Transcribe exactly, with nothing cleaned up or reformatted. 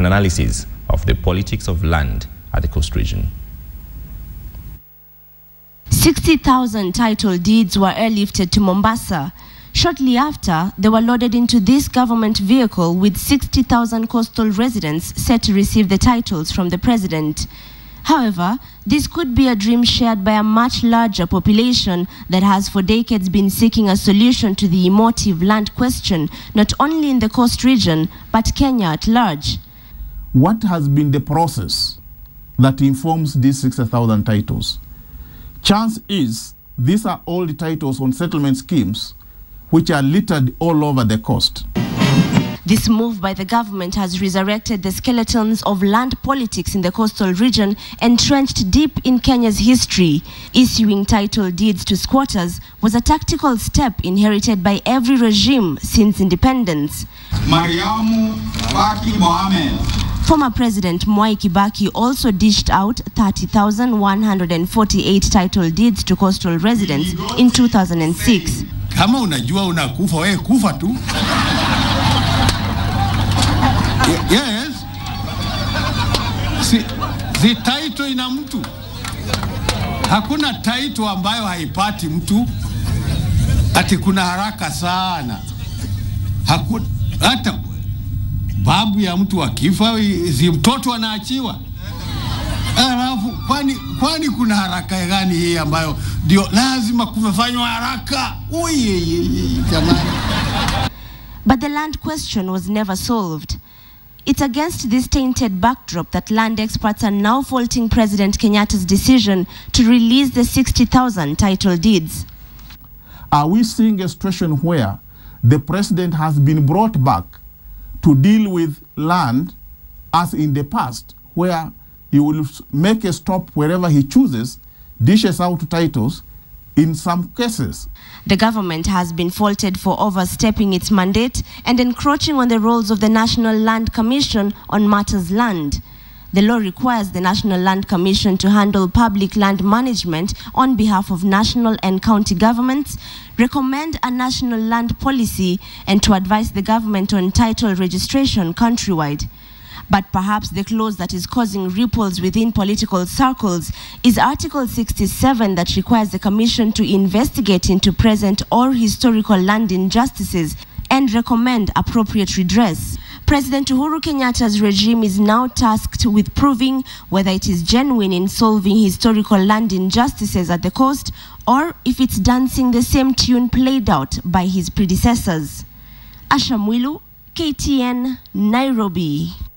an analysis of the politics of land at the coast region. sixty thousand title deeds were airlifted to Mombasa. Shortly after, they were loaded into this government vehicle with sixty thousand coastal residents set to receive the titles from the president. However, this could be a dream shared by a much larger population that has for decades been seeking a solution to the emotive land question, not only in the coast region, but Kenya at large. What has been the process that informs these sixty thousand titles? Chance is these are all the titles on settlement schemes which are littered all over the coast. This move by the government has resurrected the skeletons of land politics in the coastal region, entrenched deep in Kenya's history. Issuing title deeds to squatters was a tactical step inherited by every regime since independence. Mariamu Kibaki Mohamed. Former President Mwai Kibaki also dished out thirty thousand one hundred forty-eight title deeds to coastal residents in two thousand six. Kama unajua unakufa, we kufa tu. Yes. Si, si title ina mtu. Hakuna title ambayo haipati mtu. Ati kuna haraka sana. Hakuna, hata babu ya mtu akifa zi mtoto anaachiwa. Alafu kwani kwani kuna haraka gani hii ambayo ndio lazima kufanywa haraka? Oye jamani. But the land question was never solved. It's against this tainted backdrop that land experts are now faulting President Kenyatta's decision to release the sixty thousand title deeds. Are we seeing a situation where the president has been brought back to deal with land as in the past, where he will make a stop wherever he chooses, dishes out titles in some cases? The government has been faulted for overstepping its mandate and encroaching on the roles of the National Land Commission on matters land. The law requires the National Land Commission to handle public land management on behalf of national and county governments, recommend a national land policy, and to advise the government on title registration countrywide. But perhaps the clause that is causing ripples within political circles is Article sixty-seven that requires the Commission to investigate into present or historical land injustices and recommend appropriate redress. President Uhuru Kenyatta's regime is now tasked with proving whether it is genuine in solving historical land injustices at the coast, or if it's dancing the same tune played out by his predecessors. Asha Mwilu, K T N, Nairobi.